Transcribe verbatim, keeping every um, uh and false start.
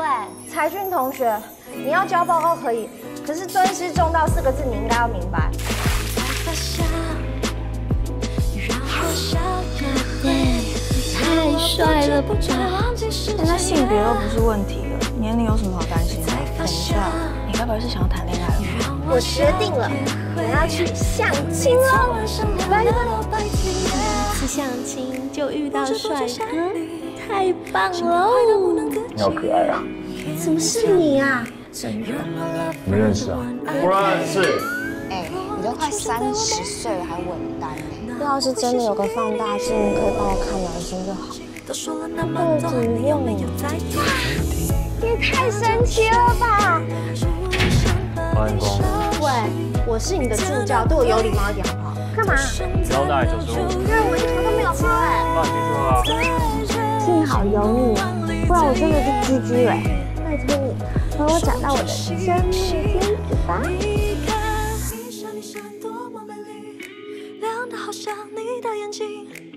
喂，才俊同学，你要交报告可以，可是尊师重道四个字你应该要明白。太帅了吧！现在性别都不是问题了，年龄有什么好担心的？等一下，你该不会是想要谈恋爱了吧？我决定了，我要去相亲哦！拜拜。去相亲就遇到帅哥。 太棒了！你好可爱啊！怎么是你啊？你们认识啊？不认识。哎、欸，你都快三十岁了还稳单呢、欸？要是真的有个放大镜可以帮我看男生就好。不怎用啊！你也太神奇了吧！欢迎光临。喂，我是你的助教，对我有礼貌一点好不好？干嘛？腰带九十五。对，我一条都没有穿。那你继续啊。 幸好有你，不然我真的是 G G 了。拜托你帮我找到我的生命金主吧。